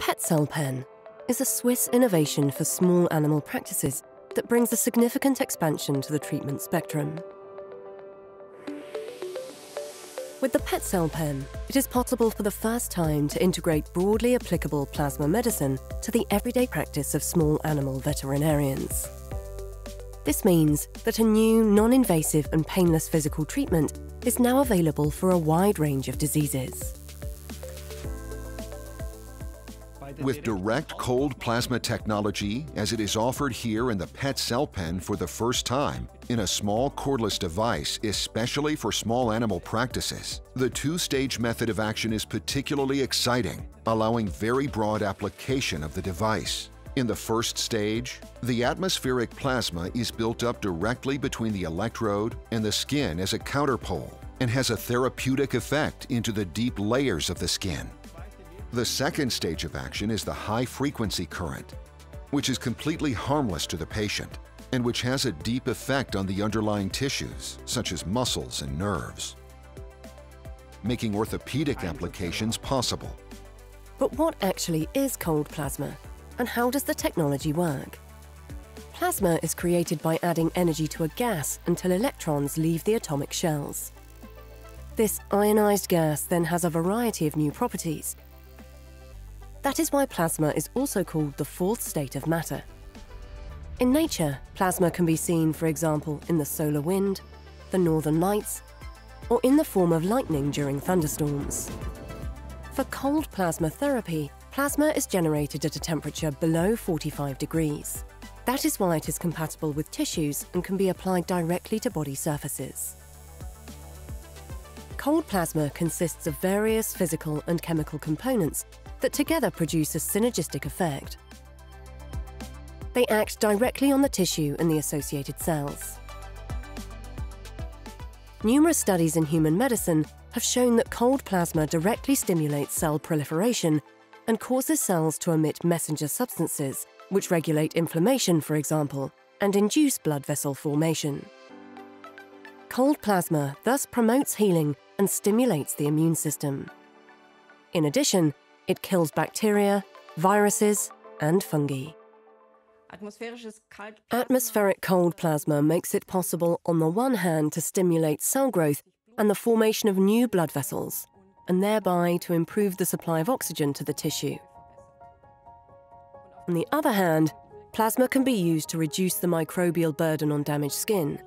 PetCellpen is a Swiss innovation for small animal practices that brings a significant expansion to the treatment spectrum. With the PetCellpen, it is possible for the first time to integrate broadly applicable plasma medicine to the everyday practice of small animal veterinarians. This means that a new, non-invasive and painless physical treatment is now available for a wide range of diseases. With direct cold plasma technology, as it is offered here in the PetCellpen for the first time, in a small cordless device, especially for small animal practices, the two-stage method of action is particularly exciting, allowing very broad application of the device. In the first stage, the atmospheric plasma is built up directly between the electrode and the skin as a counterpole, and has a therapeutic effect into the deep layers of the skin. The second stage of action is the high-frequency current, which is completely harmless to the patient and which has a deep effect on the underlying tissues, such as muscles and nerves, making orthopedic applications possible. But what actually is cold plasma, and how does the technology work? Plasma is created by adding energy to a gas until electrons leave the atomic shells. This ionized gas then has a variety of new properties. That is why plasma is also called the fourth state of matter. In nature, plasma can be seen, for example, in the solar wind, the northern lights, or in the form of lightning during thunderstorms. For cold plasma therapy, plasma is generated at a temperature below 45 degrees. That is why it is compatible with tissues and can be applied directly to body surfaces. Cold plasma consists of various physical and chemical components that together produce a synergistic effect. They act directly on the tissue and the associated cells. Numerous studies in human medicine have shown that cold plasma directly stimulates cell proliferation and causes cells to emit messenger substances, which regulate inflammation, for example, and induce blood vessel formation. Cold plasma thus promotes healing and stimulates the immune system. In addition, it kills bacteria, viruses, and fungi. Atmospheric cold plasma makes it possible, on the one hand, to stimulate cell growth and the formation of new blood vessels, and thereby to improve the supply of oxygen to the tissue. On the other hand, plasma can be used to reduce the microbial burden on damaged skin.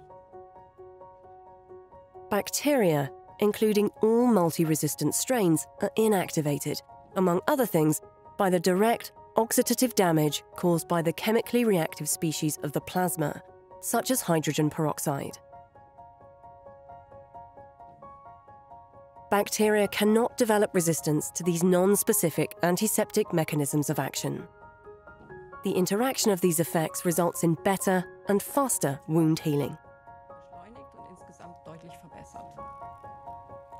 Bacteria, including all multi-resistant strains, are inactivated, among other things, by the direct oxidative damage caused by the chemically reactive species of the plasma, such as hydrogen peroxide. Bacteria cannot develop resistance to these non-specific antiseptic mechanisms of action. The interaction of these effects results in better and faster wound healing.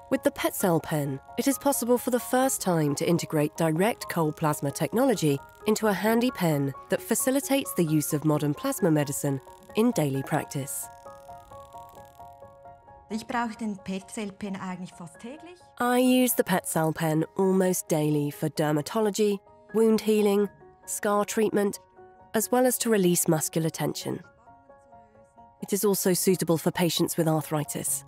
With the PetCellpen, it is possible for the first time to integrate direct cold plasma technology into a handy pen that facilitates the use of modern plasma medicine in daily practice. I use the PetCellpen almost daily for dermatology, wound healing, scar treatment, as well as to release muscular tension. It is also suitable for patients with arthritis.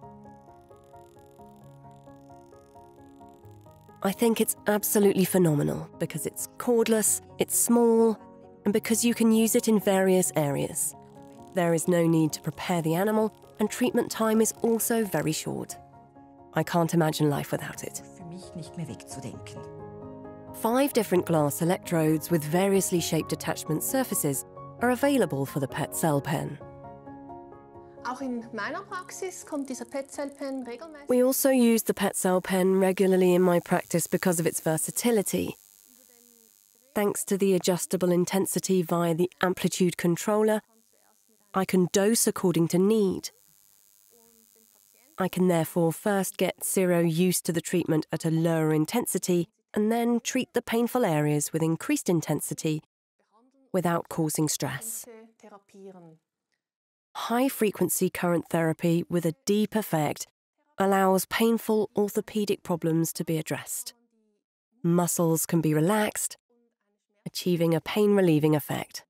I think it's absolutely phenomenal because it's cordless, it's small, and because you can use it in various areas. There is no need to prepare the animal, and treatment time is also very short. I can't imagine life without it. 5 different glass electrodes with variously shaped attachment surfaces are available for the PetCellpen. We also use the PetCellpen regularly in my practice because of its versatility. Thanks to the adjustable intensity via the amplitude controller, I can dose according to need. I can therefore first get Zero used to the treatment at a lower intensity and then treat the painful areas with increased intensity without causing stress. High-frequency current therapy with a deep effect allows painful orthopedic problems to be addressed. Muscles can be relaxed achieving a pain-relieving effect.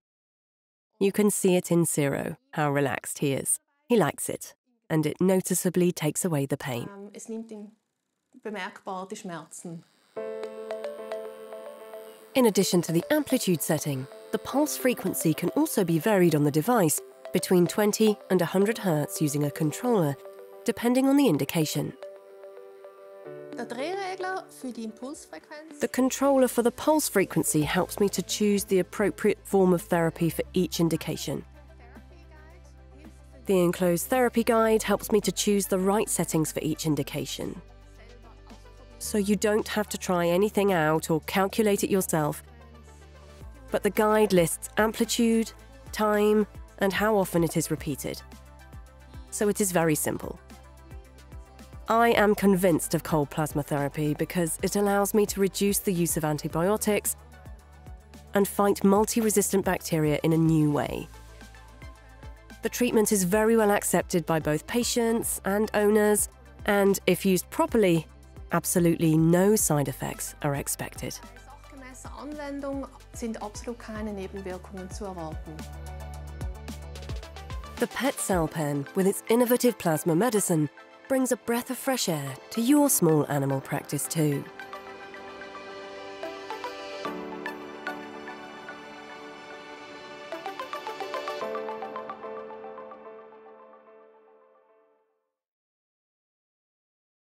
You can see it in Ciro, how relaxed he is. He likes it, and it noticeably takes away the pain. Es nimmt ihm bemerkbar die Schmerzen. In addition to the amplitude setting, the pulse frequency can also be varied on the device between 20 and 100 Hz using a controller, depending on the indication. The controller for the pulse frequency helps me to choose the appropriate form of therapy for each indication. The enclosed therapy guide helps me to choose the right settings for each indication. So you don't have to try anything out or calculate it yourself. But the guide lists amplitude, time, and how often it is repeated. So it is very simple. I am convinced of cold plasma therapy because it allows me to reduce the use of antibiotics and fight multi-resistant bacteria in a new way. The treatment is very well accepted by both patients and owners, and if used properly, absolutely no side effects are expected. The PetCellpen, with its innovative plasma medicine, brings a breath of fresh air to your small animal practice too.